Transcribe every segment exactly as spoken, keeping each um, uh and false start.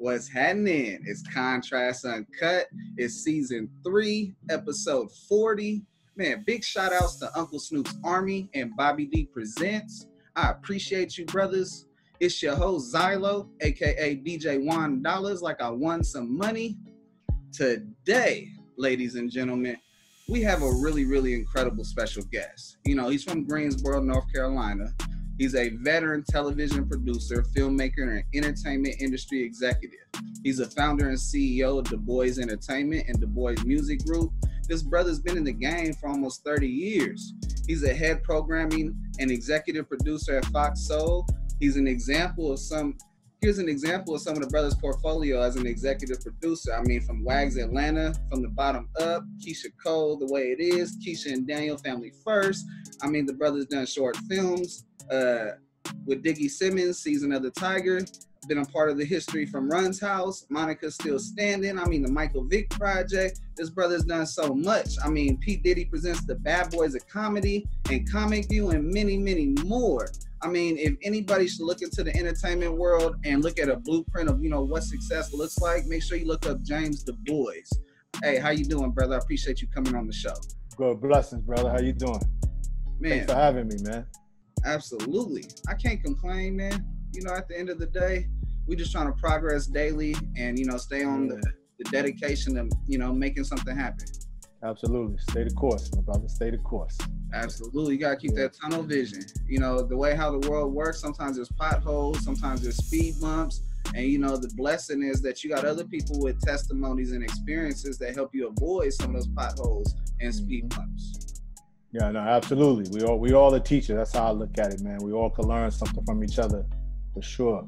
What's happening? It's Contrast Uncut. It's season three, episode forty. Man, big shout outs to Uncle Snoops Army and Bobby Dee Presents. I appreciate you, brothers. It's your host, Zylo, aka D J Juan Dollars, like I won some money. Today, ladies and gentlemen, we have a really, really incredible special guest. You know, he's from Greensboro, North Carolina. He's a veteran television producer, filmmaker, and an entertainment industry executive. He's a founder and C E O of DuBose Entertainment and DuBose Music Group. This brother's been in the game for almost thirty years. He's a head programming and executive producer at Fox Soul. He's an example of some, here's an example of some of the brother's portfolio as an executive producer. I mean, from Wags Atlanta, From the Bottom Up, Keisha Cole, The Way It Is, Keisha and Daniel, Family First. I mean, the brother's done short films, Uh, with Diggy Simmons, Season of the Tiger, been a part of the history from Run's House, Monica's Still Standing, I mean the Michael Vick Project. This brother's done so much. I mean, P. Diddy presents the Bad Boys of Comedy and Comic View and many, many more. I mean, if anybody should look into the entertainment world and look at a blueprint of, you know, what success looks like, make sure you look up James DuBose. Hey, how you doing, brother? I appreciate you coming on the show. Bro, blessings, brother. How you doing? Man. Thanks for having me, man. Absolutely. I can't complain, man. You know, at the end of the day, we just trying to progress daily and, you know, stay on the, the dedication of, you know, making something happen. Absolutely. Stay the course, my brother. Stay the course. Absolutely. You got to keep that tunnel vision. You know, the way how the world works, sometimes there's potholes, sometimes there's speed bumps. And, you know, the blessing is that you got other people with testimonies and experiences that help you avoid some of those potholes and speed bumps. Yeah, no, absolutely. We all we all a teacher. That's how I look at it, man. We all can learn something from each other, for sure.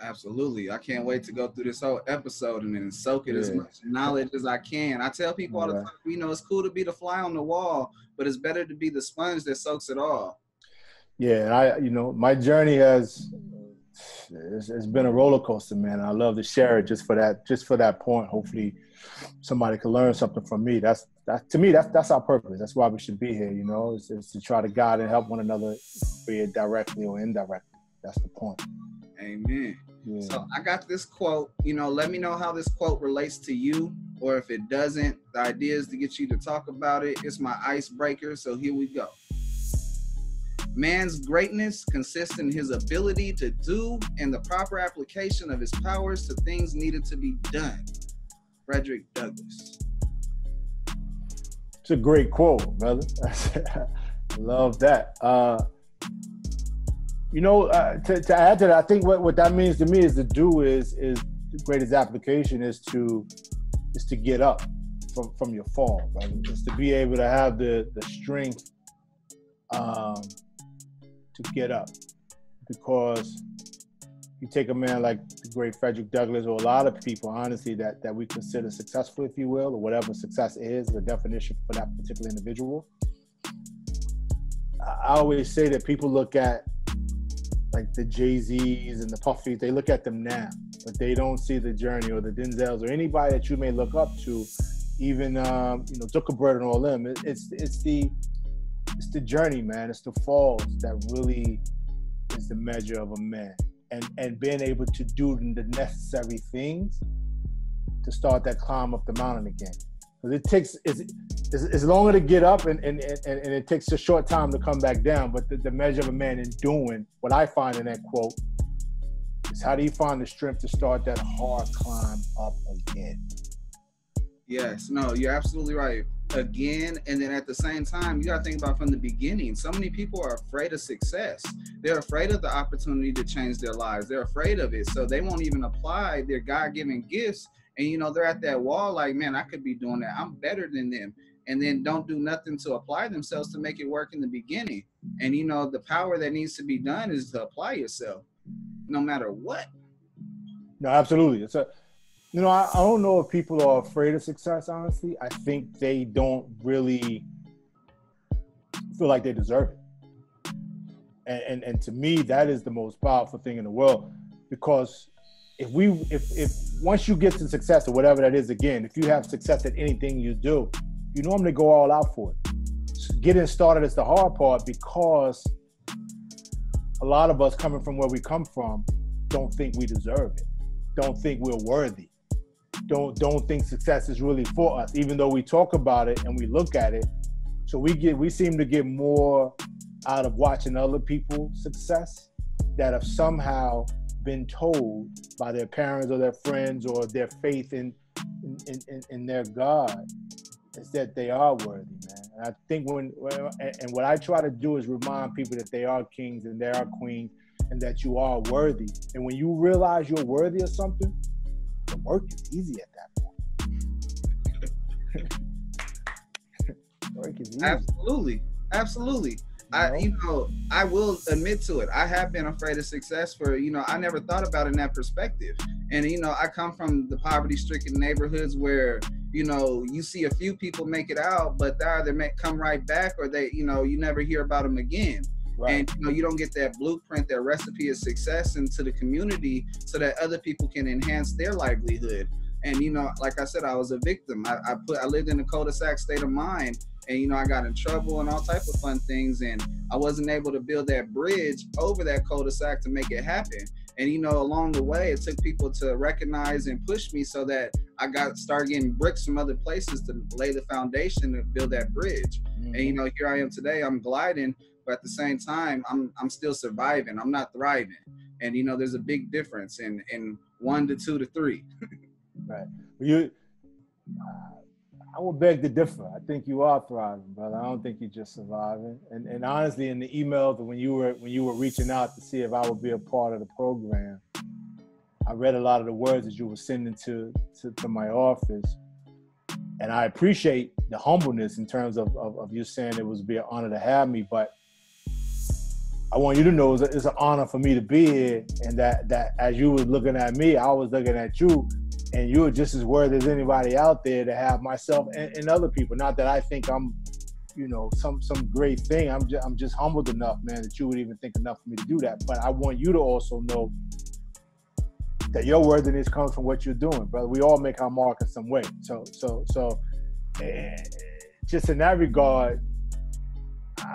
Absolutely. I can't wait to go through this whole episode and then soak it yeah. as much knowledge as I can. I tell people all yeah. the time, you know, it's cool to be the fly on the wall, but it's better to be the sponge that soaks it all. Yeah, and I, you know, my journey has it's, it's been a roller coaster, man. And I love to share it just for that, just for that point. Hopefully, somebody can learn something from me. That's That, to me, that's that's our purpose. That's why we should be here, you know, is, is to try to guide and help one another, be it directly or indirectly. That's the point. Amen. Yeah. So I got this quote, you know, let me know how this quote relates to you, or if it doesn't. The idea is to get you to talk about it. It's my icebreaker, so here we go. Man's greatness consists in his ability to do and the proper application of his powers to things needed to be done. Frederick Douglass. It's a great quote, brother. Love that. Uh, you know, uh, to, to add to that, I think what, what that means to me is to do is is the greatest application is to is to get up from, from your fall, brother. It's to be able to have the the strength um, to get up, because you take a man like the great Frederick Douglass, or a lot of people, honestly, that, that we consider successful, if you will, or whatever success is, the definition for that particular individual. I always say that people look at like the Jay-Z's and the Puffy's, they look at them now, but they don't see the journey, or the Denzels, or anybody that you may look up to, even, um, you know, Zuckerberg and all them. It, it's, it's, the, it's the journey, man. It's the falls that really is the measure of a man. And, and being able to do the necessary things to start that climb up the mountain again. Because it takes, it's, it's, it's longer to get up, and, and, and, and it takes a short time to come back down. But the, the measure of a man in doing, what I find in that quote, is how do you find the strength to start that hard climb up again? Yes, no, you're absolutely right. Again, and then at the same time, you gotta think about from the beginning. So many people are afraid of success. They're afraid of the opportunity to change their lives. They're afraid of it, so they won't even apply their God-given gifts. And you know, they're at that wall like, man, I could be doing that. I'm better than them. And then don't do nothing to apply themselves to make it work in the beginning. And you know, the power that needs to be done is to apply yourself, no matter what. No, absolutely. It's a You know, I, I don't know if people are afraid of success, honestly. I think they don't really feel like they deserve it. And, and and to me, that is the most powerful thing in the world. Because if we, if if once you get to success or whatever that is, again, if you have success at anything you do, you normally go all out for it. So getting started is the hard part, because a lot of us coming from where we come from don't think we deserve it. don't think we're worthy, don't don't think success is really for us, even though we talk about it and we look at it. So we get we seem to get more out of watching other people's success that have somehow been told by their parents or their friends or their faith in in, in, in their God is that they are worthy, man. And I think when, and what I try to do is remind people that they are kings and they are queens and that you are worthy. And when you realize you're worthy of something, the work is easy at that point. Work is easy. Absolutely, absolutely. You know? I, you know, I will admit to it. I have been afraid of success for, you know, I never thought about it in that perspective. And, you know, I come from the poverty-stricken neighborhoods where, you know, you see a few people make it out, but they either may come right back or they, you know, you never hear about them again. Right. And, you know, you don't get that blueprint, that recipe of success into the community so that other people can enhance their livelihood. And, you know, like I said, I was a victim. I, I put, I lived in a cul-de-sac state of mind. And, you know, I got in trouble and all type of fun things. And I wasn't able to build that bridge over that cul-de-sac to make it happen. And, you know, along the way, it took people to recognize and push me so that I got started getting bricks from other places to lay the foundation to build that bridge. Mm-hmm. And, you know, here I am today, I'm gliding, but at the same time, I'm, I'm still surviving. I'm not thriving. And, you know, there's a big difference in, in one to two to three. Right. You, I would beg to differ. I think you are thriving, brother. I don't think you're just surviving. And and honestly, in the emails when you were when you were reaching out to see if I would be a part of the program, I read a lot of the words that you were sending to to, to my office, and I appreciate the humbleness in terms of, of of you saying it was be an honor to have me. But I want you to know it's, a, it's an honor for me to be here, and that that as you were looking at me, I was looking at you. And you're just as worthy as anybody out there to have myself and, and other people. Not that I think I'm, you know, some some great thing. I'm just, I'm just humbled enough, man, that you would even think enough for me to do that. But I want you to also know that your worthiness comes from what you're doing, brother. We all make our mark in some way. So, so, so, just in that regard,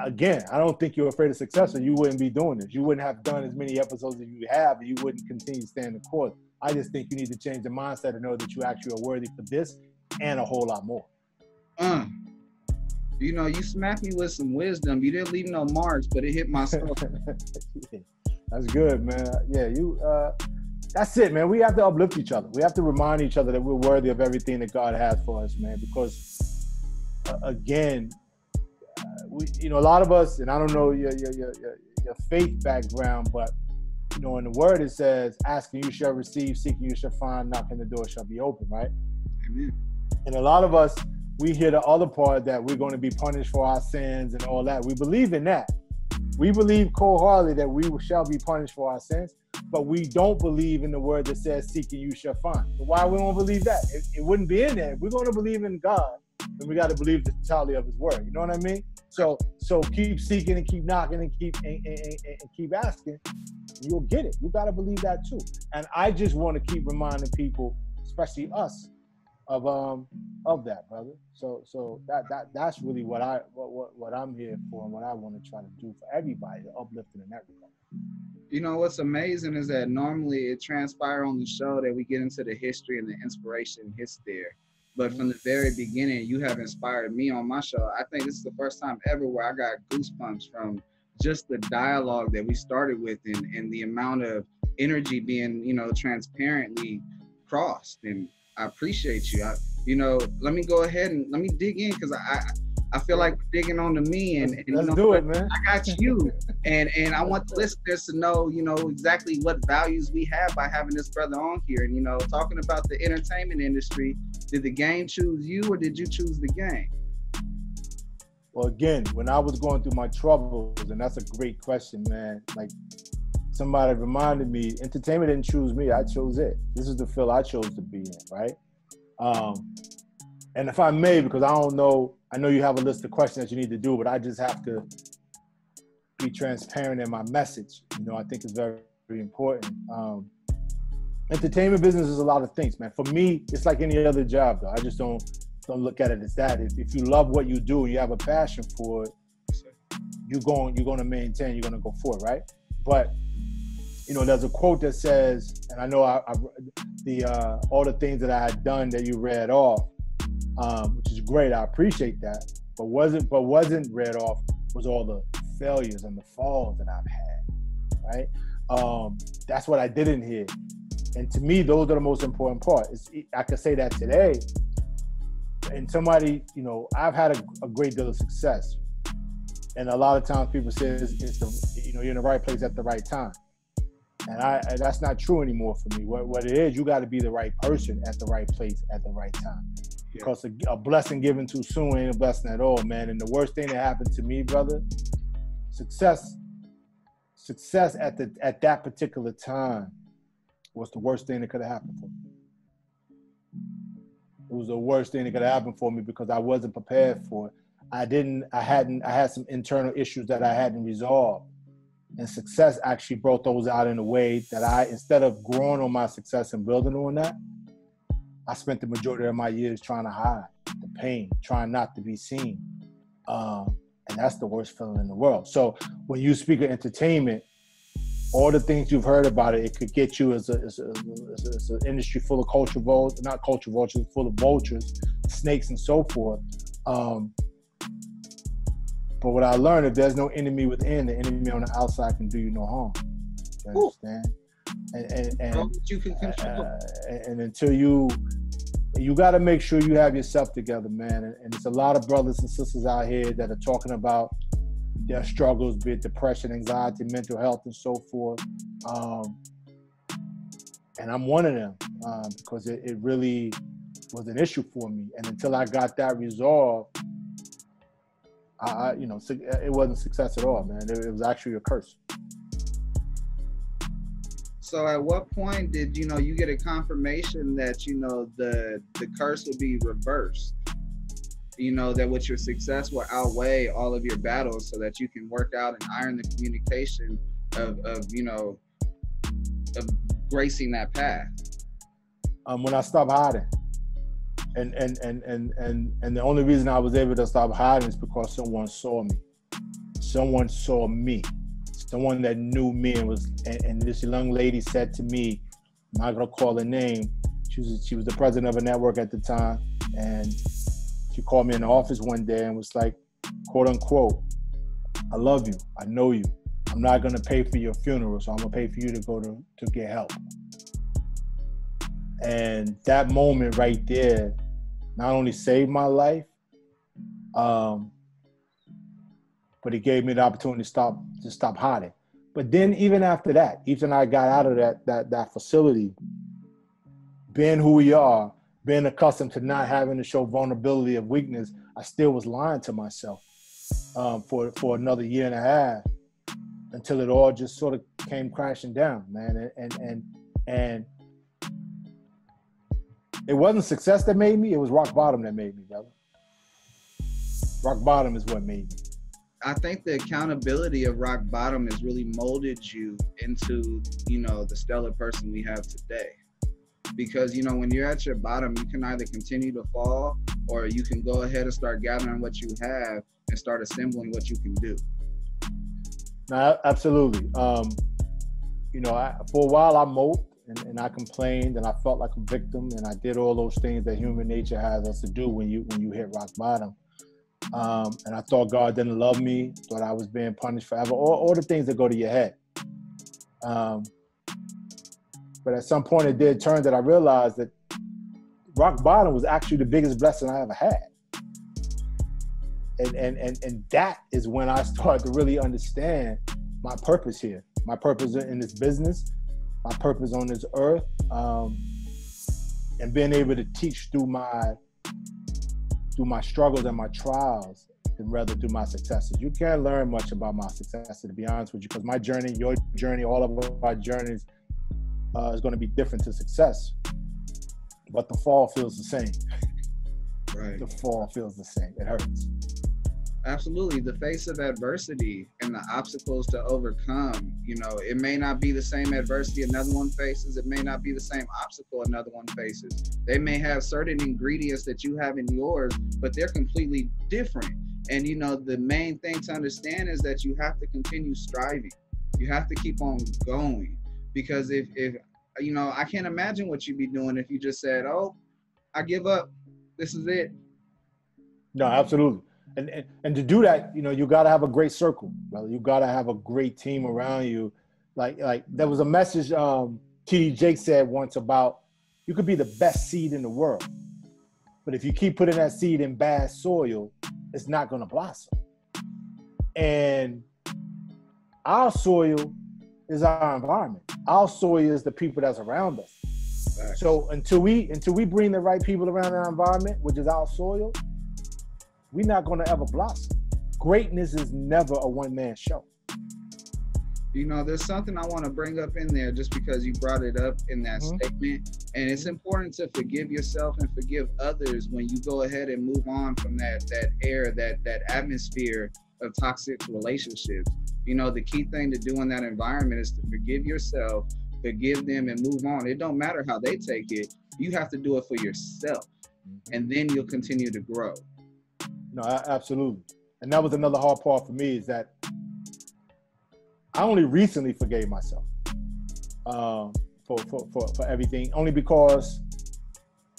again, I don't think you're afraid of success, or you wouldn't be doing this. You wouldn't have done as many episodes as you have, and you wouldn't continue to stand the course. I just think you need to change the mindset and know that you actually are worthy for this and a whole lot more. Mm. You know, you smacked me with some wisdom. You didn't leave no marks, but it hit my soul. Yeah. That's good, man. Yeah, you. Uh, that's it, man. We have to uplift each other. We have to remind each other that we're worthy of everything that God has for us, man. Because, uh, again, uh, we, you know, a lot of us, and I don't know your your your, your faith background, but. You know, in the word it says, asking you shall receive, seeking you shall find, knocking the door shall be open, right? Amen. And a lot of us, we hear the other part that we're going to be punished for our sins and all that. We believe in that. We believe cold-heartedly that we shall be punished for our sins, but we don't believe in the word that says, seeking you shall find. So why we don't believe that? It, it wouldn't be in there. If we're going to believe in God, then we got to believe the totality of his word. You know what I mean? So so keep seeking and keep knocking and keep and, and, and, and keep asking. You'll get it. You got to believe that too. And I just want to keep reminding people, especially us, of um of that, brother. So so that that that's really what I what what, what I'm here for and what I want to try to do for everybody, the uplifting and everything. You know, what's amazing is that normally it transpires on the show that we get into the history and the inspiration hits there. But from the very beginning, you have inspired me on my show. I think this is the first time ever where I got goosebumps from just the dialogue that we started with and, and the amount of energy being, you know, transparently crossed. And I appreciate you. I, you know, let me go ahead and let me dig in because I, I feel like we're digging onto me. And, and Let's you know, do it, man. I got you. and, and I want the listeners to know, you know, exactly what values we have by having this brother on here. And, you know, talking about the entertainment industry, did the game choose you or did you choose the game? Well, again, when I was going through my troubles, and that's a great question, man. Like somebody reminded me, entertainment didn't choose me. I chose it. This is the field I chose to be in, right? Um, and if I may, because I don't know, I know you have a list of questions that you need to do, but I just have to be transparent in my message. You know, I think it's very, very important. Um, Entertainment business is a lot of things, man. For me, it's like any other job, though. I just don't don't look at it as that. If, if you love what you do, you have a passion for it, you're going, you're going to maintain, you're going to go for it, right? But you know, there's a quote that says, and I know I, I the uh, all the things that I had done that you read off, um, which is great. I appreciate that. But wasn't but wasn't read off was all the failures and the falls that I've had, right? Um, that's what I didn't hear. And to me, those are the most important part. It's, I could say that today. And somebody, you know, I've had a, a great deal of success. And a lot of times people say, it's, it's the, you know, you're in the right place at the right time. And I, and that's not true anymore for me. What, what it is, you got to be the right person at the right place at the right time. Yeah. Because a, a blessing given too soon ain't a blessing at all, man. And the worst thing that happened to me, brother, success, success at the at that particular time was the worst thing that could have happened for me. It was the worst thing that could have happened for me because I wasn't prepared for it. I didn't, I hadn't, I had some internal issues that I hadn't resolved. And success actually brought those out in a way that I, instead of growing on my success and building on that, I spent the majority of my years trying to hide the pain, trying not to be seen. Um, and that's the worst feeling in the world. So when you speak of entertainment, all the things you've heard about it, it could get you as, a, as, a, as, a, as an industry full of culture vultures, not culture vultures, full of vultures, snakes and so forth. Um, But what I learned, if there's no enemy within, the enemy on the outside can do you no harm. You understand? And and and, you can control. Uh, and until you, you got to make sure you have yourself together, man. And, and there's a lot of brothers and sisters out here that are talking about their struggles, be it depression, anxiety, mental health, and so forth. Um, and I'm one of them um, because it, it really was an issue for me. And until I got that resolved, I, you know, it wasn't success at all, man. It was actually a curse. So at what point did, you know, you get a confirmation that, you know, the, the curse would be reversed? You know, that what your success will outweigh all of your battles so that you can work out and iron the communication of, of you know, of gracing that path? Um, when I stopped hiding. And and, and, and and and the only reason I was able to stop hiding is because someone saw me. Someone saw me. Someone that knew me and was and, and this young lady said to me, I'm not gonna call her name. She was she was the president of a network at the time, and she called me in the office one day and was like, quote unquote, I love you, I know you. I'm not gonna pay for your funeral, so I'm gonna pay for you to go to, to get help. And that moment right there not only saved my life, um, but it gave me the opportunity to stop to stop hiding. But then even after that, even I got out of that that that facility, being who we are, being accustomed to not having to show vulnerability of weakness, I still was lying to myself um, for for another year and a half until it all just sort of came crashing down, man. And and and and. It wasn't success that made me, it was rock bottom that made me, brother. Rock bottom is what made me. I think the accountability of rock bottom has really molded you into, you know, the stellar person we have today. Because, you know, when you're at your bottom, you can either continue to fall or you can go ahead and start gathering what you have and start assembling what you can do. No, absolutely. Um, you know, I, for a while I moped. And, and I complained, and I felt like a victim, and I did all those things that human nature has us to do when you when you hit rock bottom. Um, and I thought God didn't love me, thought I was being punished forever, all, all the things that go to your head. Um, but at some point it did turn that I realized that rock bottom was actually the biggest blessing I ever had. And, and, and, and that is when I started to really understand my purpose here, my purpose in this business, my purpose on this earth, um, and being able to teach through my through my struggles and my trials, and rather through my successes. You can't learn much about my successes, to be honest with you, because my journey, your journey, all of our journeys uh, is going to be different to success. But the fall feels the same. Right. The fall feels the same. It hurts. Absolutely. The face of adversity and the obstacles to overcome, you know, it may not be the same adversity another one faces. It may not be the same obstacle another one faces. They may have certain ingredients that you have in yours, but they're completely different. And, you know, the main thing to understand is that you have to continue striving. You have to keep on going. Because if, if you know, I can't imagine what you'd be doing if you just said, oh, I give up. This is it. No, absolutely. And, and, and to do that, you know, you got to have a great circle, brother. You got to have a great team around you. Like, like there was a message um, T D Jake said once about, you could be the best seed in the world, but if you keep putting that seed in bad soil, it's not going to blossom. And our soil is our environment. Our soil is the people that's around us. Right. So until we until we bring the right people around our environment, which is our soil, we're not going to ever blossom. Greatness is never a one-man show. You know, there's something I want to bring up in there just because you brought it up in that mm-hmm. statement. And it's important to forgive yourself and forgive others when you go ahead and move on from that that air, that that atmosphere of toxic relationships. You know, the key thing to do in that environment is to forgive yourself, forgive them, and move on. It don't matter how they take it. You have to do it for yourself. And then you'll continue to grow. No, absolutely. And that was another hard part for me, is that I only recently forgave myself um, for, for, for, for everything, only because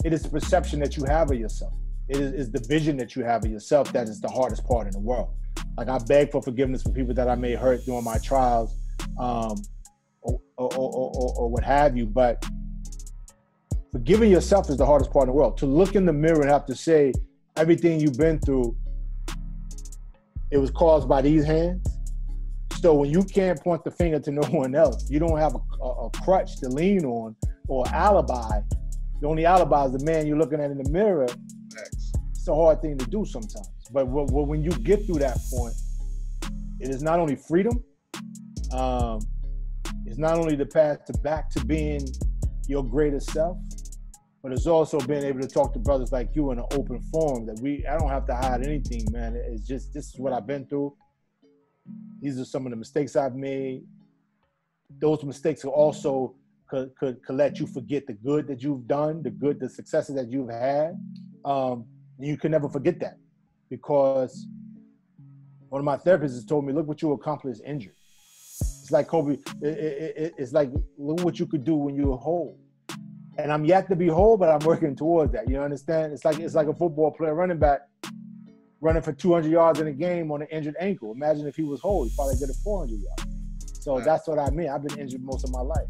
it is the perception that you have of yourself. It is it's the vision that you have of yourself that is the hardest part in the world. Like, I beg for forgiveness for people that I may hurt during my trials um, or, or, or, or, or what have you, but forgiving yourself is the hardest part in the world. To look in the mirror and have to say, everything you've been through, it was caused by these hands. So when you can't point the finger to no one else, you don't have a, a, a crutch to lean on or alibi. The only alibi is the man you're looking at in the mirror. It's a hard thing to do sometimes. But w w when you get through that point, it is not only freedom, um, it's not only the path to back to being your greater self, but it's also being able to talk to brothers like you in an open forum that we, I don't have to hide anything, man. It's just, this is what I've been through. These are some of the mistakes I've made. Those mistakes will also could, could, could let you forget the good that you've done, the good, the successes that you've had. Um, and you can never forget that, because one of my therapists has told me, look what you accomplished injured. It's like Kobe, it, it, it, it's like, look what you could do when you were whole. And I'm yet to be whole, but I'm working towards that. You understand? It's like, it's like a football player running back running for two hundred yards in a game on an injured ankle. Imagine if he was whole, he probably did it four hundred yards. So wow. That's what I mean. I've been injured most of my life.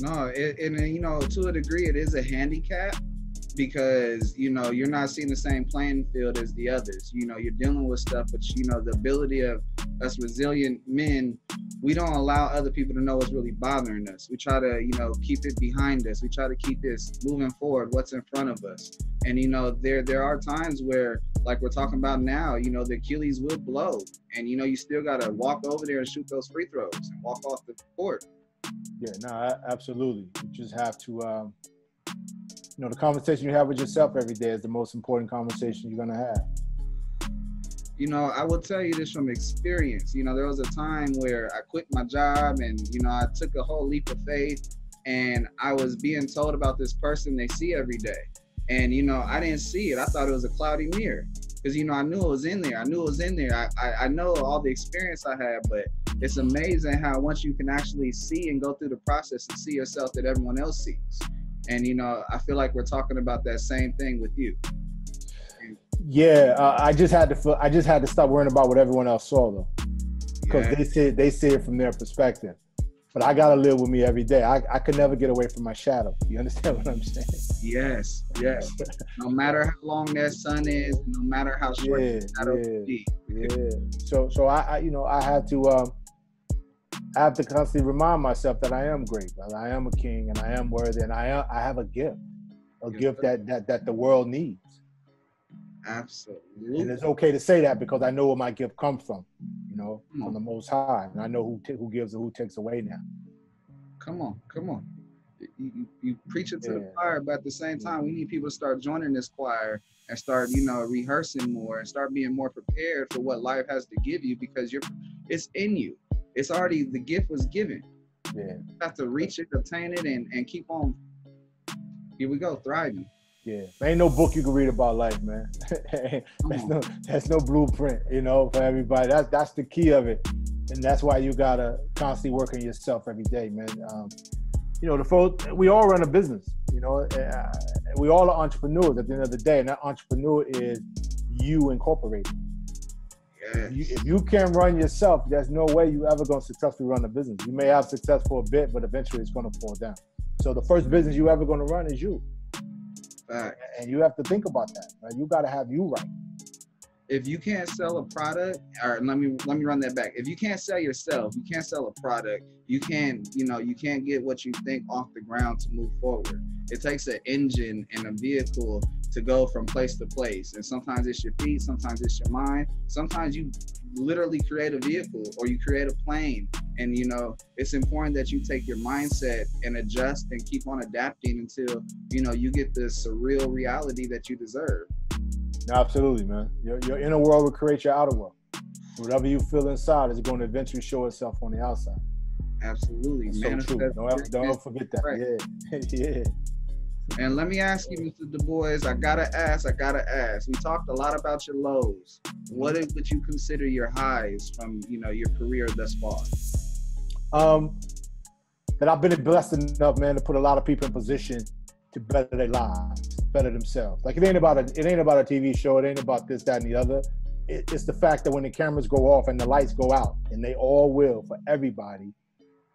No, it, and you know, to a degree, it is a handicap because, you know, you're not seeing the same playing field as the others. You know, you're dealing with stuff, but you know, the ability of us resilient men, we don't allow other people to know what's really bothering us. We try to, you know, keep it behind us. We try to keep this moving forward, what's in front of us. And, you know, there there are times where, like we're talking about now, you know, the Achilles will blow. And, you know, you still got to walk over there and shoot those free throws and walk off the court. Yeah, no, absolutely. You just have to, um, you know, the conversation you have with yourself every day is the most important conversation you're going to have. You know, I will tell you this from experience. You know, there was a time where I quit my job and, you know, I took a whole leap of faith, and I was being told about this person they see every day. And, you know, I didn't see it. I thought it was a cloudy mirror because, you know, I knew it was in there. I knew it was in there. I, I, I know all the experience I had, but it's amazing how once you can actually see and go through the process and see yourself that everyone else sees. And, you know, I feel like we're talking about that same thing with you. Yeah, uh, I just had to. I just had to stop worrying about what everyone else saw, though, because yeah. they see it, they see it from their perspective. But I gotta live with me every day. I I could never get away from my shadow. You understand what I'm saying? Yes, yes. No matter how long that sun is, no matter how short yeah, the shadow yeah, be. Yeah. So so I, I you know I had to um, I have to constantly remind myself that I am great, brother. I am a king, and I am worthy, and I am, I have a gift, a yes, gift that that that the world needs. Absolutely. And it's okay to say that because I know where my gift comes from, you know, mm-hmm. from the Most High. And I know who, t who gives and who takes away now. Come on, come on. You, you, you preach it to yeah. the choir, but at the same time, we need people to start joining this choir and start, you know, rehearsing more and start being more prepared for what life has to give you, because you're, it's in you. It's already, the gift was given. Yeah. You have to reach it, obtain it, and, and keep on, here we go, thriving. Yeah, there ain't no book you can read about life, man. That's no, that's no blueprint, you know, for everybody. That's that's the key of it. And that's why you gotta constantly work on yourself every day, man. Um, you know, the folks, we all run a business, you know, uh, we all are entrepreneurs at the end of the day. And that entrepreneur is you incorporated. Yes. You, if you can't run yourself, there's no way you ever gonna successfully run a business. You may have success for a bit, but eventually it's gonna fall down. So the first business you ever gonna run is you. Right. And you have to think about that, right? You gotta have you right. If you can't sell a product, or let me let me run that back. If you can't sell yourself, you can't sell a product. You can't, you know, you can't get what you think off the ground to move forward. It takes an engine and a vehicle to go from place to place. And sometimes it's your feet, sometimes it's your mind. Sometimes you literally create a vehicle or you create a plane. And, you know, it's important that you take your mindset and adjust and keep on adapting until, you know, you get the surreal reality that you deserve. Absolutely, man. Your, your inner world will create your outer world. Whatever you feel inside is going to eventually show itself on the outside. Absolutely. So true. Don't, don't forget that. Right. Yeah. Yeah. And let me ask you, Mister DuBose, I gotta ask, I gotta ask. We talked a lot about your lows. What would you consider your highs from, you know, your career thus far? Um, that I've been blessed enough, man, to put a lot of people in position to better their lives, better themselves. Like it ain't about a, it ain't about a T V show. It ain't about this, that, and the other. It, it's the fact that when the cameras go off and the lights go out, and they all will for everybody,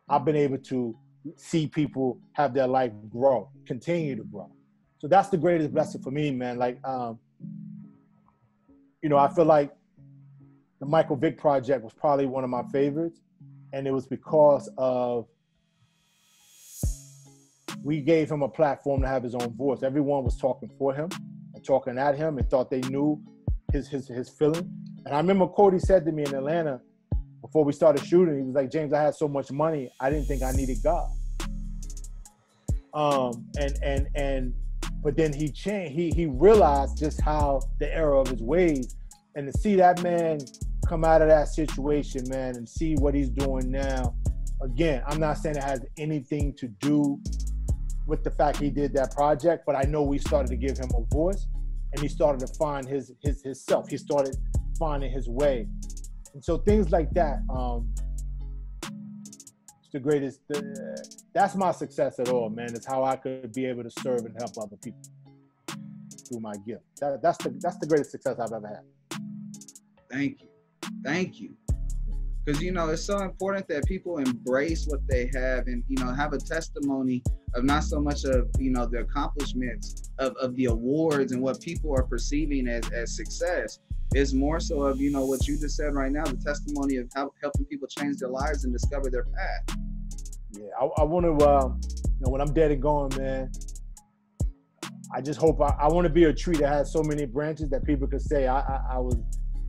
I've been able to see people have their life grow, continue to grow. So that's the greatest blessing for me, man. Like, um, you know, I feel like the Michael Vick Project was probably one of my favorites. And it was because of, we gave him a platform to have his own voice. Everyone was talking for him and talking at him and thought they knew his, his, his feeling. And I remember Cody said to me in Atlanta, before we started shooting, he was like, James, I had so much money, I didn't think I needed God. Um, and, and, and, but then he changed, he, he realized just how the error of his ways, and to see that man come out of that situation, man, and see what he's doing now. Again, I'm not saying it has anything to do with the fact he did that project, but I know we started to give him a voice and he started to find his, his, his self. He started finding his way. And so things like that, um, it's the greatest, uh, that's my success at all, man. It's how I could be able to serve and help other people through my gift. That, that's, the, that's the greatest success I've ever had. Thank you. Thank you. Because, you know, it's so important that people embrace what they have and, you know, have a testimony of not so much of, you know, the accomplishments of, of the awards and what people are perceiving as, as success. It's more so of, you know, what you just said right now, the testimony of how, helping people change their lives and discover their path. Yeah, I, I want to, uh, you know, when I'm dead and gone, man, I just hope, I, I want to be a tree that has so many branches that people could say, I, I, I was,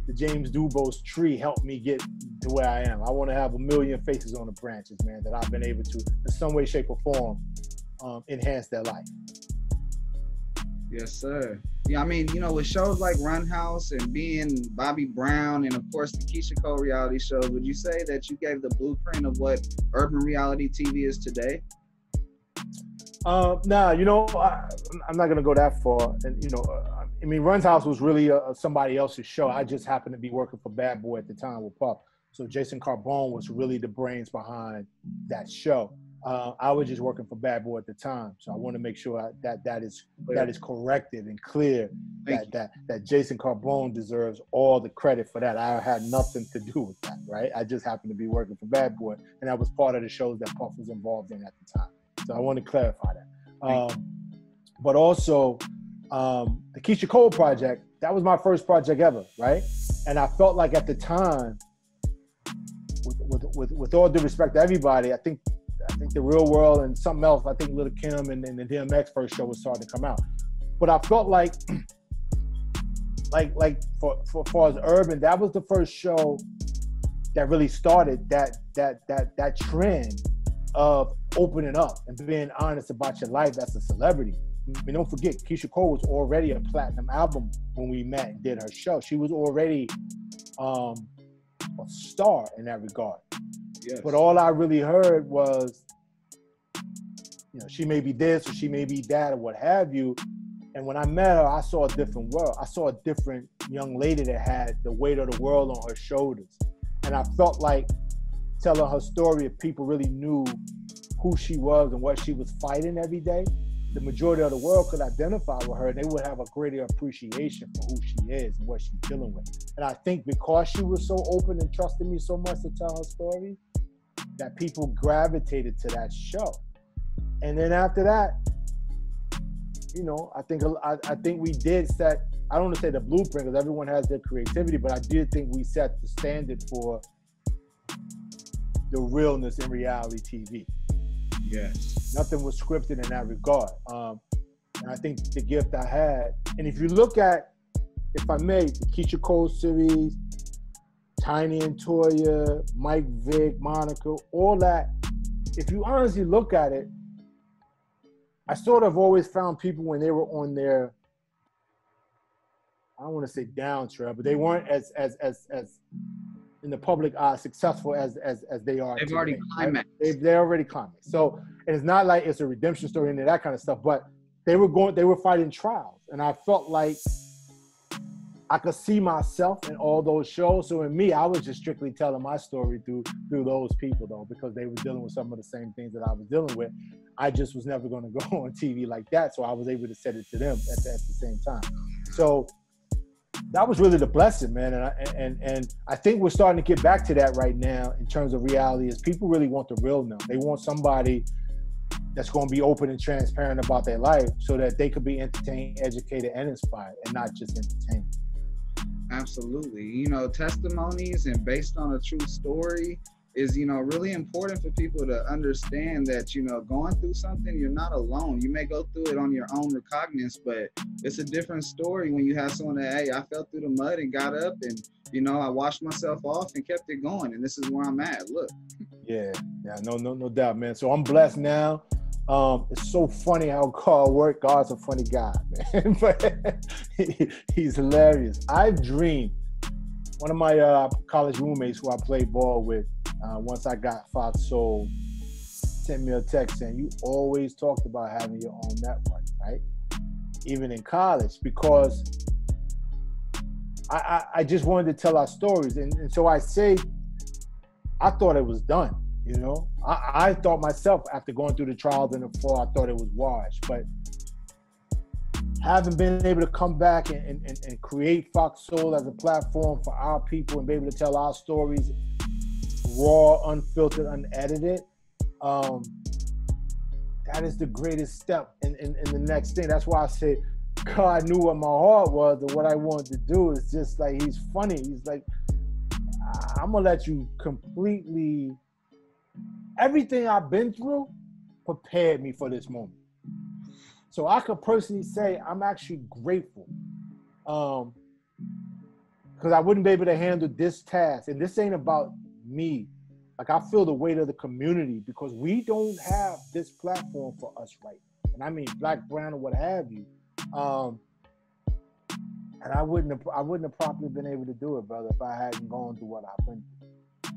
the James DuBose tree helped me get to where I am. I want to have a million faces on the branches, man, that I've been able to, in some way, shape, or form, um, enhance their life. Yes, sir. Yeah, I mean, you know, with shows like Run's House and being Bobby Brown and, of course, the Keisha Cole reality shows, would you say that you gave the blueprint of what urban reality T V is today? Uh, nah, you know, I, I'm not going to go that far. And, you know, uh, I mean, Run's House was really uh, somebody else's show. I just happened to be working for Bad Boy at the time with Pup. So Jason Carbone was really the brains behind that show. Uh, I was just working for Bad Boy at the time, so I want to make sure I, that that is that is corrected and clear. That, that that Jason Carbone deserves all the credit for that. I had nothing to do with that, right? I just happened to be working for Bad Boy, and that was part of the shows that Puff was involved in at the time. So I want to clarify that. Um, but also, um, the Keisha Cole project, that was my first project ever, right? And I felt like at the time, with with with, with all due respect to everybody, I think. I think The Real World and something else, I think Lil' Kim and, and the D M X first show was starting to come out. But I felt like, like, like for, for far as urban, that was the first show that really started that, that, that, that trend of opening up and being honest about your life as a celebrity. I mean, don't forget, Keisha Cole was already a platinum album when we met and did her show. She was already um, a star in that regard. Yes. But all I really heard was, you know, she may be this or she may be that or what have you. And when I met her, I saw a different world. I saw a different young lady that had the weight of the world on her shoulders. And I felt like telling her story, if people really knew who she was and what she was fighting every day, the majority of the world could identify with her and they would have a greater appreciation for who she is and what she's dealing with. And I think because she was so open and trusted me so much to tell her story, that people gravitated to that show. And then after that, you know, I think I, I think we did set, I don't want to say the blueprint because everyone has their creativity, but I did think we set the standard for the realness in reality T V. Yes. Nothing was scripted in that regard. Um, and I think the gift I had, and if you look at, if I may, the Keisha Cole series, Tiny and Toya, Mike Vick, Monica, all that, if you honestly look at it, I sort of always found people when they were on their, I don't want to say down trail, but they weren't as as as as in the public eye successful as as as they are. They've today, already climaxed. Right? They've they already climaxed. So and it's not like it's a redemption story and that kind of stuff, but they were going they were fighting trials. And I felt like I could see myself in all those shows. So in me, I was just strictly telling my story through through those people though, because they were dealing with some of the same things that I was dealing with. I just was never going to go on T V like that. So I was able to set it to them at the, at the same time. So that was really the blessing, man. And I, and and I think we're starting to get back to that right now in terms of reality is people really want the real now. They want somebody that's going to be open and transparent about their life so that they could be entertained, educated, and inspired and not just entertained. Absolutely. You know, testimonies and based on a true story is, you know, really important for people to understand that, you know, going through something, you're not alone. You may go through it on your own recognizance, but it's a different story when you have someone that, hey, I fell through the mud and got up and, you know, I washed myself off and kept it going. And this is where I'm at. Look. Yeah. Yeah. No, no, no doubt, man. So I'm blessed now. Um, it's so funny how Carl worked. God's a funny guy, man. But he, he's hilarious. I've dreamed. One of my uh, college roommates who I played ball with, Uh, once I got Fox Soul, sent me a text saying, you always talked about having your own network, right? Even in college, because I, I, I just wanted to tell our stories. And, and so I say, I thought it was done, you know? I, I thought myself, after going through the trials and the fall, I thought it was washed. But having been able to come back and, and, and create Fox Soul as a platform for our people and be able to tell our stories, raw, unfiltered, unedited, um, that is the greatest step in, in, in the next thing. That's why I said, God knew what my heart was and what I wanted to do is just like, he's funny. He's like, I'm gonna let you completely, everything I've been through prepared me for this moment. So I could personally say I'm actually grateful. Um, because I wouldn't be able to handle this task. And this ain't about me, like I feel the weight of the community because we don't have this platform for us right now. And I mean black, brown, or what have you. Um, and I wouldn't have I wouldn't have probably been able to do it, brother, if I hadn't gone through what I've been through.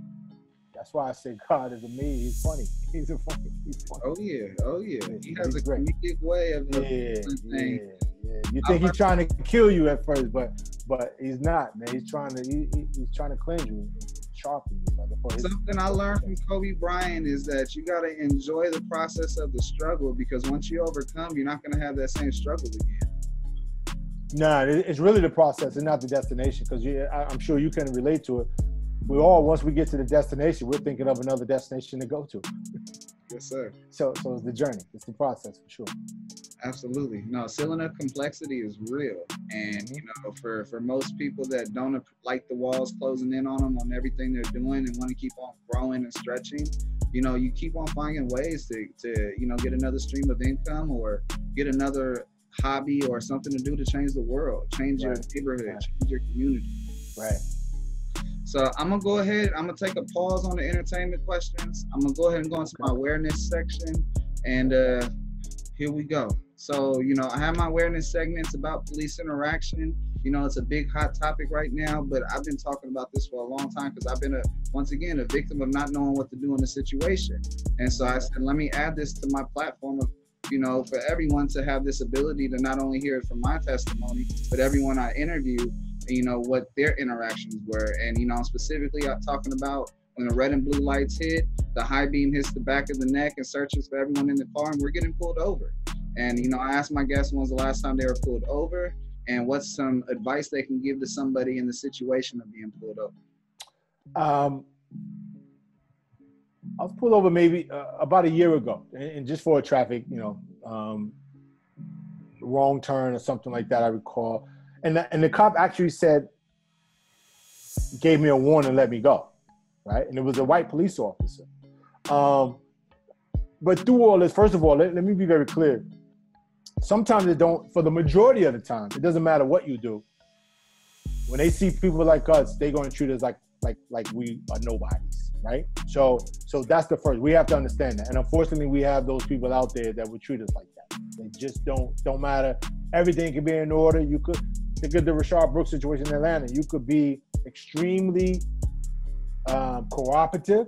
That's why I say God is amazing. He's funny. He's a funny. He's funny. Oh yeah, oh yeah. He has he's a great. comedic way of yeah, yeah, yeah. You think he's trying to kill you at first, but but he's not, man. He's trying to he, he, he's trying to cleanse you. Shopping, brother, something I learned from Kobe Bryant is that you got to enjoy the process of the struggle because once you overcome, you're not going to have that same struggle again. Nah, it's really the process and not the destination because I'm sure you can relate to it. We all, once we get to the destination, we're thinking of another destination to go to. Yes, sir. So, so it's the journey. It's the process for sure. Absolutely. No, sealing up complexity is real. And, you know, for, for most people that don't like the walls closing in on them on everything they're doing and want to keep on growing and stretching, you know, you keep on finding ways to, to, you know, get another stream of income or get another hobby or something to do to change the world, change right. your neighborhood, right. change your community. Right. So I'm going to go ahead. I'm going to take a pause on the entertainment questions. I'm going to go ahead and go into my awareness section. And uh, here we go. So, you know, I have my awareness segments about police interaction. You know, it's a big hot topic right now, but I've been talking about this for a long time because I've been, a, once again, a victim of not knowing what to do in the situation. And so I said, let me add this to my platform of, you know, for everyone to have this ability to not only hear it from my testimony, but everyone I interview, you know, what their interactions were. And, you know, I'm specifically talking about When the red and blue lights hit, the high beam hits the back of the neck and searches for everyone in the car, and we're getting pulled over. And, you know, I asked my guests when's the last time they were pulled over and what's some advice they can give to somebody in the situation of being pulled over. Um, I was pulled over maybe uh, about a year ago, and, and just for a traffic, you know, um, wrong turn or something like that, I recall. And the, and the cop actually said, gave me a warning and let me go, right? And it was a white police officer. Um, But through all this, first of all, let, let me be very clear. Sometimes it don't, for the majority of the time, it doesn't matter what you do. When they see people like us, they're gonna treat us like like like we are nobodies, right? So so that's the first. We have to understand that. And unfortunately, we have those people out there that will treat us like that. They just don't don't matter. Everything can be in order. You could think of the Rashard Brooks situation in Atlanta. You could be extremely um, cooperative.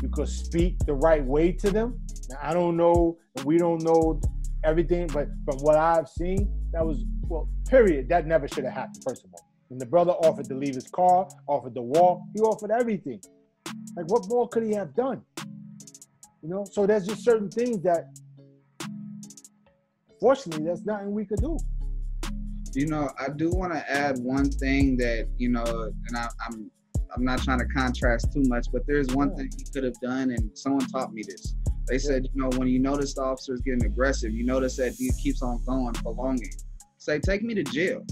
You could speak the right way to them. Now, I don't know, we don't know everything, but from what I've seen, that was, well, period, that never should have happened, first of all. And the brother offered to leave his car, offered to walk, he offered everything. Like, what more could he have done? You know, so there's just certain things that, fortunately, there's nothing we could do. You know, I do want to add one thing that, you know, and I, I'm, I'm not trying to contrast too much, but there's one thing you could have done, and someone taught me this. They said, you know, when you notice the officer's getting aggressive, you notice that he keeps on going, prolonging. Say, take me to jail.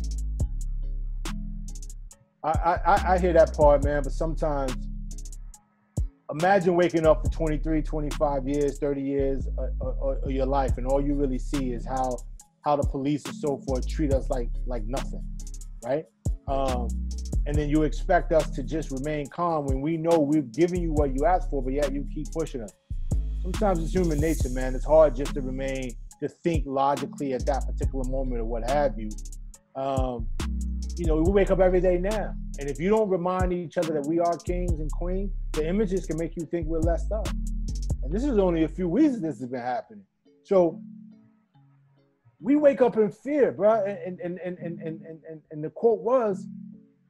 I, I, I hear that part, man, but sometimes, imagine waking up for twenty-three, twenty-five years, thirty years of your life, and all you really see is how how the police and so forth treat us like, like nothing, right? Um, and then you expect us to just remain calm when we know we've given you what you asked for, but yet you keep pushing us. Sometimes it's human nature, man. It's hard just to remain, to think logically at that particular moment or what have you. Um, you know, we wake up every day now. And if you don't remind each other that we are kings and queens, the images can make you think we're less up. And this is only a few weeks this has been happening. So we wake up in fear, bro. And, and, and, and, and, and, and the quote was,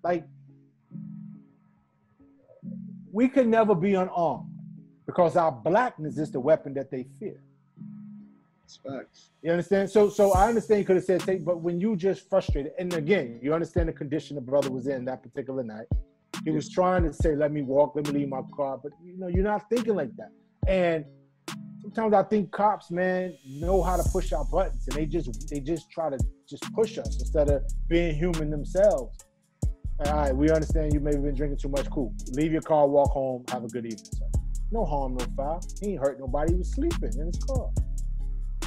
like, we could never be unarmed because our blackness is the weapon that they fear. That's facts. You understand? So so I understand you could have said take, but when you just frustrated, and again, you understand the condition the brother was in that particular night. He yeah. was trying to say, let me walk, let me leave my car, but you know, you're not thinking like that. And sometimes I think cops, man, know how to push our buttons, and they just they just try to just push us instead of being human themselves. All right, we understand you maybe been drinking too much. Cool. Leave your car, walk home, have a good evening. So, no harm, no foul. He ain't hurt nobody. He was sleeping in his car.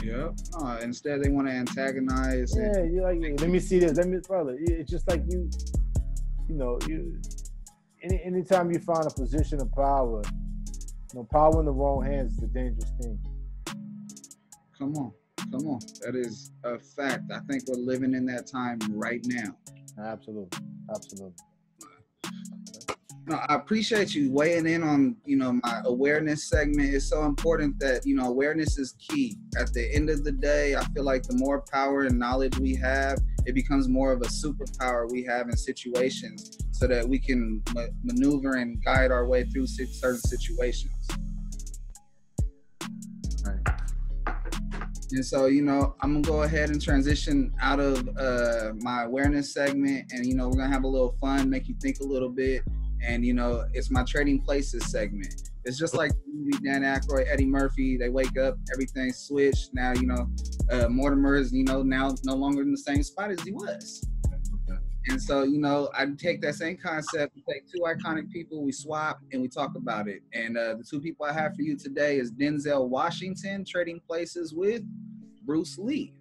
Yeah. Uh, instead, they want to antagonize. Yeah, and you're like, let me see this. Let me, brother. It's just like you, you know, you. Any anytime you find a position of power, you know, power in the wrong hands is a dangerous thing. Come on, come on. That is a fact. I think we're living in that time right now. Absolutely. Absolutely. No, I appreciate you weighing in on, you know, my awareness segment. It's so important that, you know, awareness is key. At the end of the day, I feel like the more power and knowledge we have, it becomes more of a superpower we have in situations so that we can ma- maneuver and guide our way through certain situations. All right. And so, you know, I'm gonna go ahead and transition out of uh, my awareness segment, and, you know, we're gonna have a little fun, make you think a little bit. And, you know, it's my Trading Places segment. It's just like Dan Aykroyd, Eddie Murphy, they wake up, everything's switched. Now, you know, uh, Mortimer is, you know, now no longer in the same spot as he was. And so, you know, I take that same concept, we take two iconic people, we swap, and we talk about it. And uh, the two people I have for you today is Denzel Washington, trading places with Bruce Lee.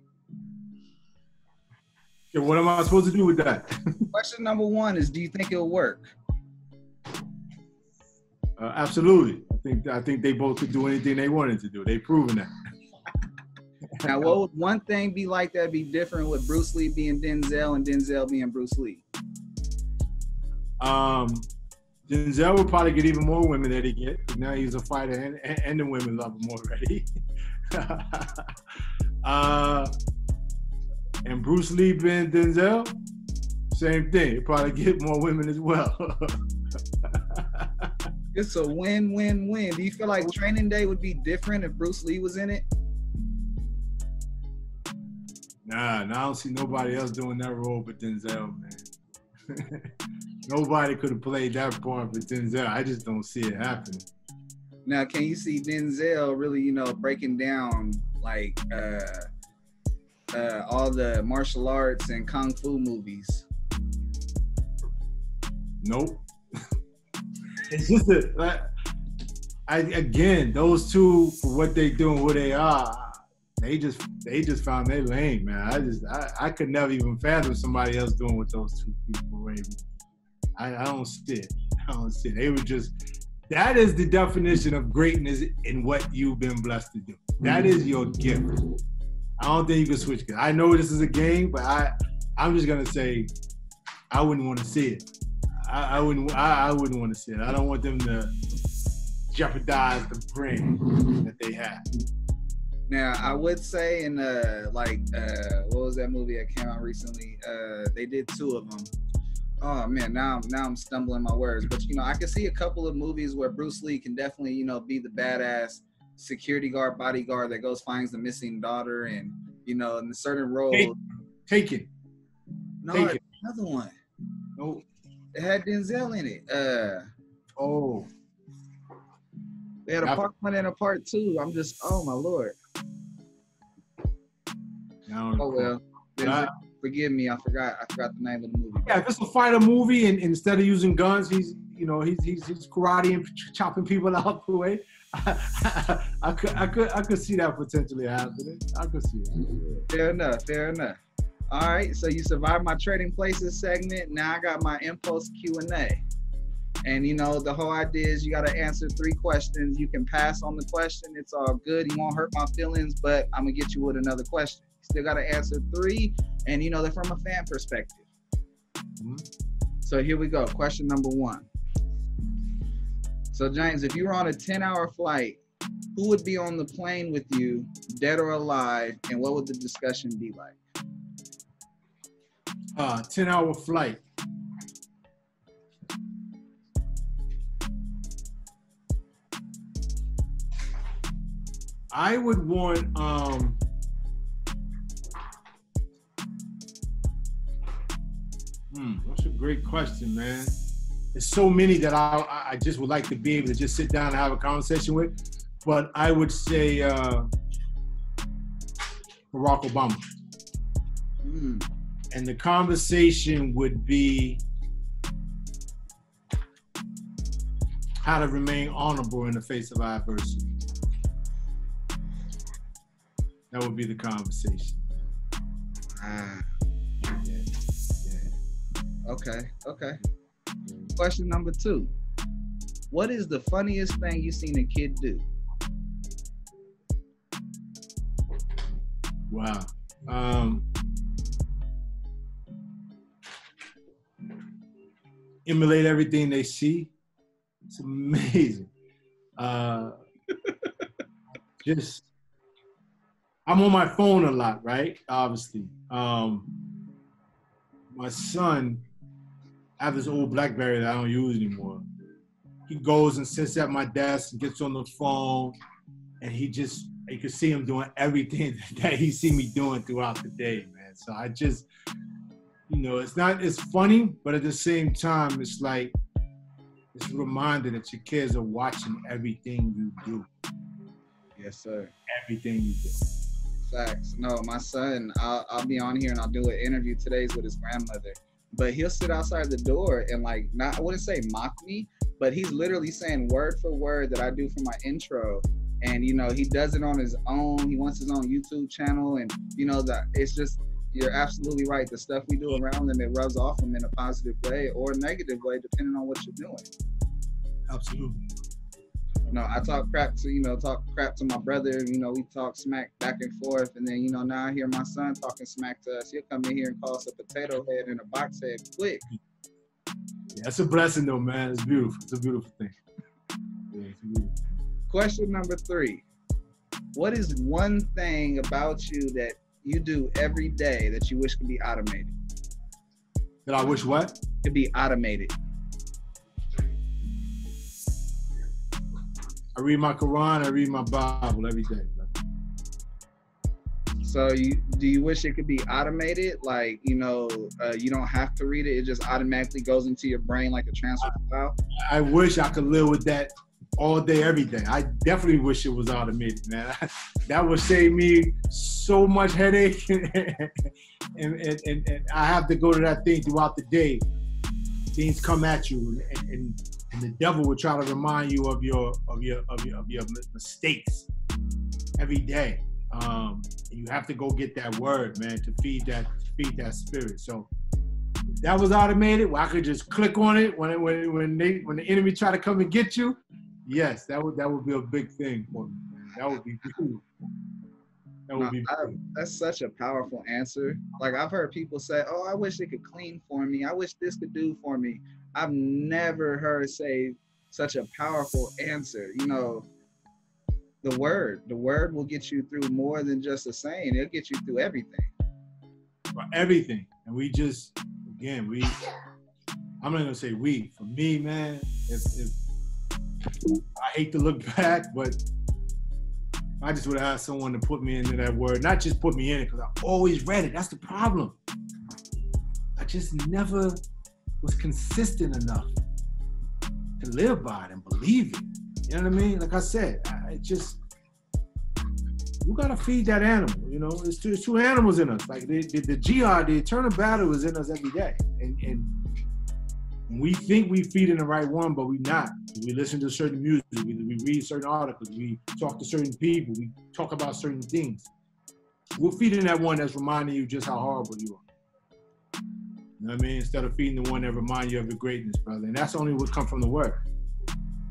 Yeah, what am I supposed to do with that? Question number one is, do you think it'll work? Uh, absolutely. I think I think they both could do anything they wanted to do. They've proven that. Now, what would one thing be like that'd be different with Bruce Lee being Denzel and Denzel being Bruce Lee? Um, Denzel would probably get even more women than he get. Now he's a fighter, and, and, and the women love him already. uh, and Bruce Lee being Denzel, same thing. He'd probably get more women as well. It's a win-win-win. Do you feel like Training Day would be different if Bruce Lee was in it? Nah, nah, I don't see nobody else doing that role but Denzel, man. Nobody could have played that part but Denzel. I just don't see it happening. Now, can you see Denzel really, you know, breaking down like uh, uh, all the martial arts and kung fu movies? Nope. It's just a, like, I, again, those two, for what they do and who they are, they just they just found their lane, man. I just I, I could never even fathom somebody else doing what those two people were able. I, I don't see it. I don't see it. They were just. That is the definition of greatness in what you've been blessed to do. That is your gift. I don't think you can switch. I know this is a game, but I, I'm just gonna say, I wouldn't want to see it. I, I wouldn't. I, I wouldn't want to see it. I don't want them to jeopardize the brain that they have. Now, I would say in uh, like uh, what was that movie that came out recently? Uh, they did two of them. Oh man, now I'm, now I'm stumbling my words. But you know, I can see a couple of movies where Bruce Lee can definitely, you know, be the badass security guard, bodyguard that goes finds the missing daughter, and you know, in a certain role. Take, take it. No, take it. Another one. Nope. It had Denzel in it. Uh, oh. They had a part one and a part two. I'm just, oh my Lord. No, oh well. Denzel, forgive me, I forgot. I forgot the name of the movie. Yeah, if it's a fighter movie, and, and instead of using guns, he's you know he's he's, he's karate and chopping people out the way. I, I could I could I could see that potentially happening. I could see that. Fair enough. Fair enough. All right. So you survived my Trading Places segment. Now I got my impulse Q and A. And you know the whole idea is you got to answer three questions. You can pass on the question. It's all good. You won't hurt my feelings, but I'm gonna get you with another question. Still got to answer three, and you know they're from a fan perspective. Mm-hmm. So here we go. Question number one. So James, if you were on a ten-hour flight, who would be on the plane with you, dead or alive, and what would the discussion be like? Uh, ten-hour flight. I would want. Um, Hmm, that's a great question, man. There's so many that I, I just would like to be able to just sit down and have a conversation with. But I would say uh, Barack Obama. Hmm. And the conversation would be how to remain honorable in the face of adversity. That would be the conversation. Ah. Okay, okay. Question number two. What is the funniest thing you've seen a kid do? Wow. Um, emulate everything they see. It's amazing. Uh, just, I'm on my phone a lot, right? Obviously. Um, my son, I have this old Blackberry that I don't use anymore. He goes and sits at my desk and gets on the phone, and he just, you can see him doing everything that he see me doing throughout the day, man. So I just, you know, it's not, it's funny, but at the same time, it's like, it's a reminder that your kids are watching everything you do. Yes, sir. Everything you do. Facts. No, my son, I'll, I'll be on here and I'll do an interview today's with his grandmother. But he'll sit outside the door and like, not, I wouldn't say mock me, but he's literally saying word for word that I do for my intro. And, you know, he does it on his own. He wants his own YouTube channel. And, you know, the, it's just, you're absolutely right. The stuff we do around them, it rubs off them in a positive way or a negative way, depending on what you're doing. Absolutely. No, I talk crap to, you know, talk crap to my brother. You know, we talk smack back and forth. And then, you know, now I hear my son talking smack to us. He'll come in here and call us a potato head and a box head quick. Yeah, that's a blessing though, man. It's beautiful. It's a beautiful thing. Yeah, it's beautiful. Question number three. What is one thing about you that you do every day that you wish could be automated? That I wish what? Could be automated. I read my Quran, I read my Bible every day. So you, do you wish it could be automated? Like, you know, uh, you don't have to read it. It just automatically goes into your brain like a transfer file? I, I wish I could live with that all day, every day. I definitely wish it was automated, man. I, that would save me so much headache. and, and, and, and I have to go to that thing throughout the day. Things come at you, and, and, and the devil will try to remind you of your, of your, of your, of your mistakes every day. Um, you have to go get that word, man, to feed that, feed that spirit. So that was automated. Well, I could just click on it when it, when when they when the enemy try to come and get you. Yes, that would that would be a big thing for me. That would be cool. That would no, be. I, that's such a powerful answer. Like, I've heard people say, "Oh, I wish it could clean for me. I wish this could do for me." I've never heard say such a powerful answer. You know. The word, the word will get you through more than just a saying. It'll get you through everything. For everything. And we just, again, we, I'm not gonna say we, for me, man, if, if I hate to look back, but I just would have asked someone to put me into that word, not just put me in it, because I always read it. That's the problem. I just never was consistent enough to live by it and believe it. You know what I mean? Like I said, I just, you gotta feed that animal, you know? There's two, there's two animals in us. Like the, the, the jihad, the eternal battle is in us every day. And, and we think we feed in the right one, but we not. We listen to certain music, we, we read certain articles, we talk to certain people, we talk about certain things. We're feeding that one that's reminding you just how horrible you are. You know what I mean? Instead of feeding the one that reminds you of your greatness, brother. And that's only what comes from the word.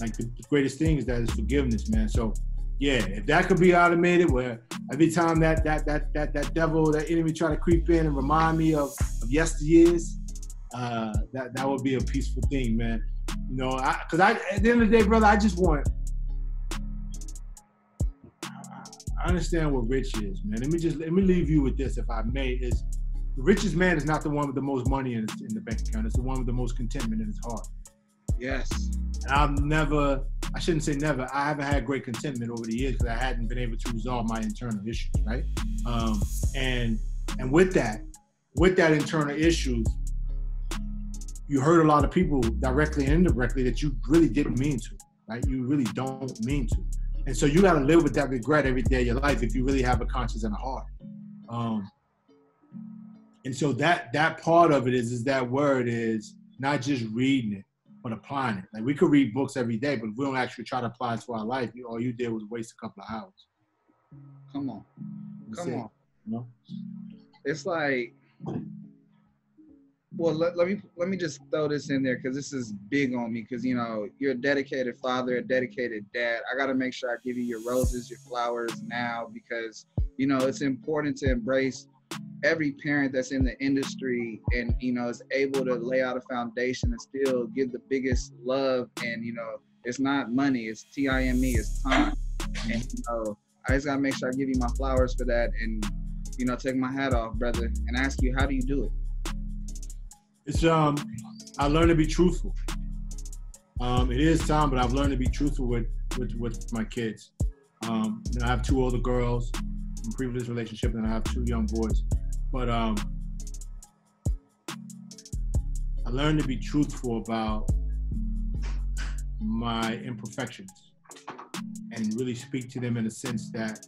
Like, the greatest thing is that is forgiveness, man. So, yeah, if that could be automated, where every time that that that that that devil, that enemy, try to creep in and remind me of, of yesteryears, uh, that that would be a peaceful thing, man. You know, I, cause I at the end of the day, brother, I just want. I, I understand what rich is, man. Let me just let me leave you with this, if I may. Is the richest man is not the one with the most money in his, in the bank account. It's the one with the most contentment in his heart. Yes. And I've never, I shouldn't say never, I haven't had great contentment over the years because I hadn't been able to resolve my internal issues, right? Um, and and with that, with that internal issues, you hurt a lot of people directly and indirectly that you really didn't mean to, right? You really don't mean to. And so you gotta live with that regret every day of your life if you really have a conscience and a heart. Um, and so that that part of it is, is that word is not just reading it, but applying it. Like, we could read books every day, but if we don't actually try to apply it to our life, you, all you did was waste a couple of hours. Come on. That's Come it. on. You know? It's like, well, let, let me let me just throw this in there, because this is big on me, because, you know, you're a dedicated father, a dedicated dad. I got to make sure I give you your roses, your flowers now, because, you know, it's important to embrace every parent that's in the industry and, you know, is able to lay out a foundation and still give the biggest love. And, you know, it's not money, it's T I M E, it's time. And, you know, I just gotta make sure I give you my flowers for that and, you know, take my hat off, brother, and ask you, how do you do it? It's, um, I learned to be truthful. Um, it is time, but I've learned to be truthful with, with, with my kids. Um, you know, I have two older girls from previous relationship, and I have two young boys. But um, I learned to be truthful about my imperfections and really speak to them in a sense that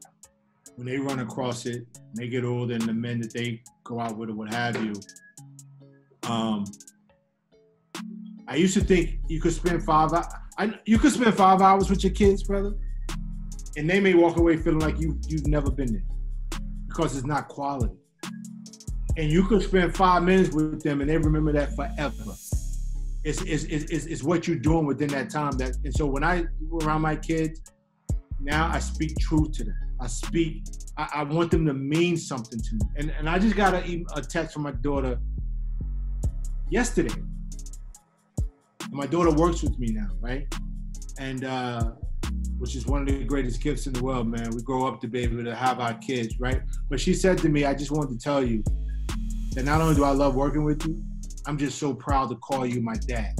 when they run across it, they get older, and the men that they go out with or what have you, um, I used to think you could spend five, I, you could spend five hours with your kids, brother, and they may walk away feeling like you, you've never been there because it's not quality. And you could spend five minutes with them and they remember that forever. It's, it's, it's, it's what you're doing within that time. That, and so when I around my kids, now I speak truth to them. I speak, I, I want them to mean something to me. And, and I just got a, a text from my daughter yesterday. And my daughter works with me now, right? And uh, which is one of the greatest gifts in the world, man. We grow up to be able to have our kids, right? But she said to me, I just wanted to tell you, that not only do I love working with you, I'm just so proud to call you my dad.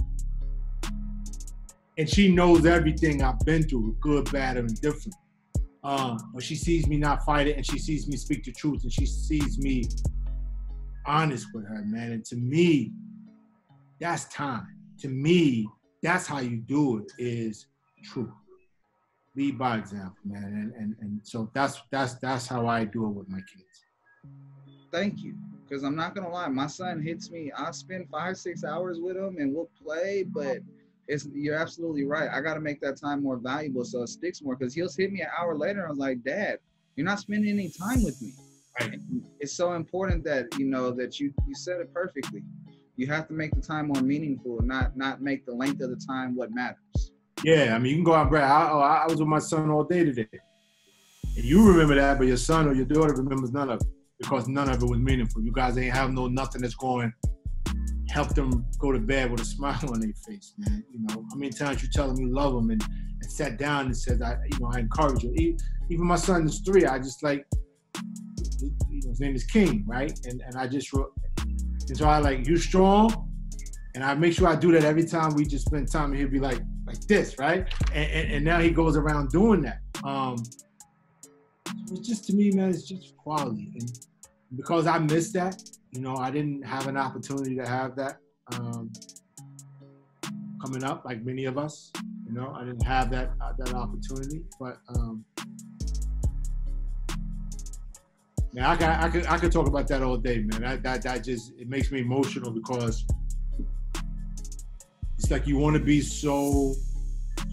and she knows everything I've been through, good, bad, and indifferent. Uh, but she sees me not fight it, and she sees me speak the truth, and she sees me honest with her, man. And to me, that's time. To me, that's how you do it, is truth. Lead by example, man. And, and, and so that's, that's, that's how I do it with my kids. Thank you. Because I'm not going to lie, my son hits me. I spend five, six hours with him, and we'll play, but... It's, you're absolutely right. I got to make that time more valuable so it sticks more, because he'll hit me an hour later. I was like, Dad, you're not spending any time with me. Right. It's so important that, you know, that you, you said it perfectly. You have to make the time more meaningful, not not make the length of the time what matters. Yeah, I mean, you can go out, Brad. I, I was with my son all day today. And you remember that, but your son or your daughter remembers none of it, because none of it was meaningful. You guys ain't have no nothing that's going help them go to bed with a smile on their face, man. You know, how many times you tell them you love them and, and sat down and said, I, you know, I encourage you. Even, even my son is three. I just like, you know, his name is King, right? And and I just wrote, and so I like, you strong. And I make sure I do that every time we just spend time, and he'll be like, like this, right? And, and, and now he goes around doing that. Um, it's just, to me, man, it's just quality. And because I missed that, you know, I didn't have an opportunity to have that um, coming up, like many of us. You know, I didn't have that uh, that opportunity. But um, man, I could I could I could talk about that all day, man. That that, that just, it makes me emotional, because it's like you want to be so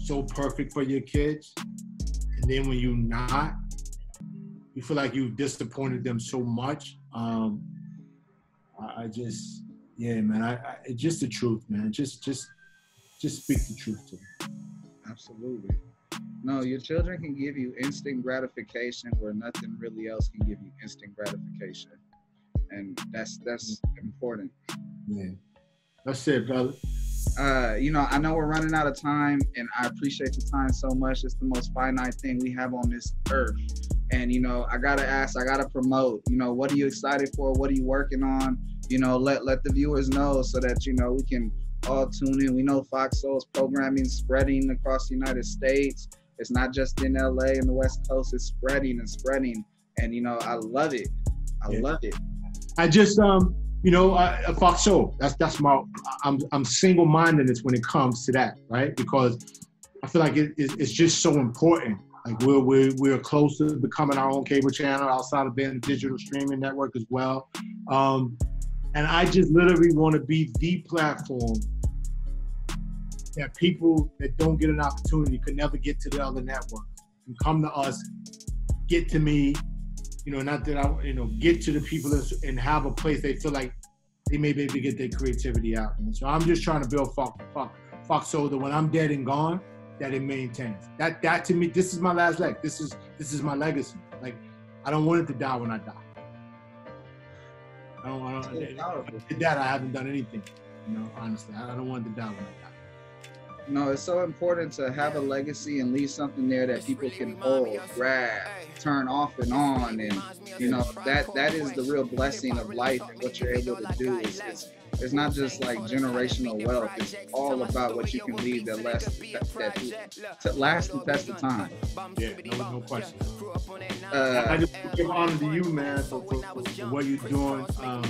so perfect for your kids, and then when you're not, you feel like you've disappointed them so much. Um, I just, yeah, man. I, I it's just the truth, man. Just, just, just speak the truth to them. Absolutely. No, your children can give you instant gratification where nothing really else can give you instant gratification, and that's that's important. Yeah, that's it, brother. Uh, you know, I know we're running out of time, and I appreciate your time so much. It's the most finite thing we have on this earth. And, you know, I gotta ask, I gotta promote, you know, what are you excited for? What are you working on? You know, let, let the viewers know so that, you know, we can all tune in. We know Fox Soul's programming spreading across the United States. It's not just in L A and the West Coast, it's spreading and spreading. And, you know, I love it. I yeah. love it. I just, um, you know, uh, Fox Soul, that's, that's my, I'm, I'm single-mindedness when it comes to that, right? Because I feel like it, it, it's just so important. Like we're, we're, we're close to becoming our own cable channel outside of being a digital streaming network as well. Um, and I just literally want to be the platform that people that don't get an opportunity could never get to the other network can come to us, get to me, you know, not that I, you know, get to the people and have a place they feel like they may be able to get their creativity out. And so I'm just trying to build Fox, Fox, Fox Soul, that when I'm dead and gone, that it maintains. That that to me, this is my last leg. This is this is my legacy. Like, I don't want it to die when I die. I don't, I don't, if I did that, I haven't done anything. You know, honestly, I don't want it to die when I die. No, it's so important to have a legacy and leave something there that people can hold, grab, turn off and on, and you know that that is the real blessing of life and what you're able to do. Is, is, It's not just like generational wealth. It's all about what you can leave that lasts that last the test of time. Yeah, no, no question. Uh, I just give honor to you, man, for, for, for what you're doing. Um,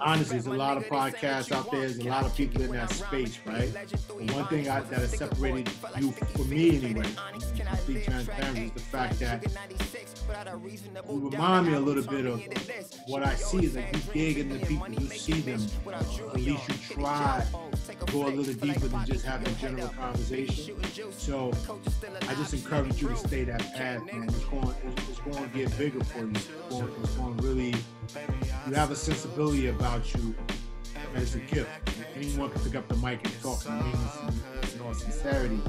honestly, there's a lot of podcasts out there. There's a lot of people in that space, right? And one thing I, that has separated you, for me anyway, is the fact that you remind me a little bit of what I see is that you dig in the people, you see them. At least you try to go a little deeper than just having a general conversation. So I just encourage you to stay that path, man. It's going, it's, it's going to get bigger for you. It's going, it's going to really, you have a sensibility about you as a gift. Anyone can pick up the mic and talk to me in all sincerity.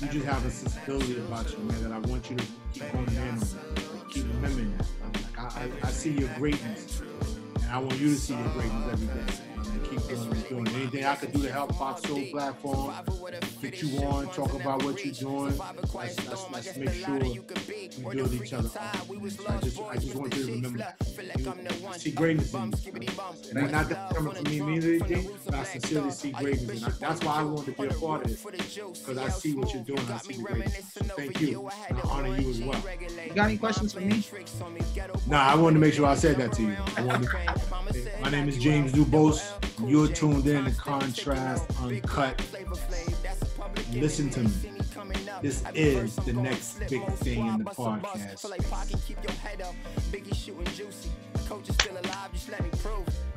You just have a sensibility about you, man, that I want you to keep going in on that. Keep remembering that. Like, I, I, I see your greatness. And I want you to see your greatness every day. And keep doing what you're doing. Anything I can do to help Fox Soul platform, get you on, talk about what you're doing. Let's, let's, let's make sure we build each other up. I just, I just want you to remember, you see greatness in me. And not that coming from me means anything, but I sincerely see greatness in me. That's why I wanted to be a part of this, because I see what you're doing. I see the greatness. So thank you. And I honor you as well. You got any questions for me? Nah, I wanted to make sure I said that to you. I wanted to... My name is James DuBose. You're tuned in to Contrast Uncut. Listen to me. This is the next big thing in the podcast.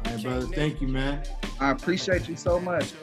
All right, brother. Thank you, man. I appreciate you so much.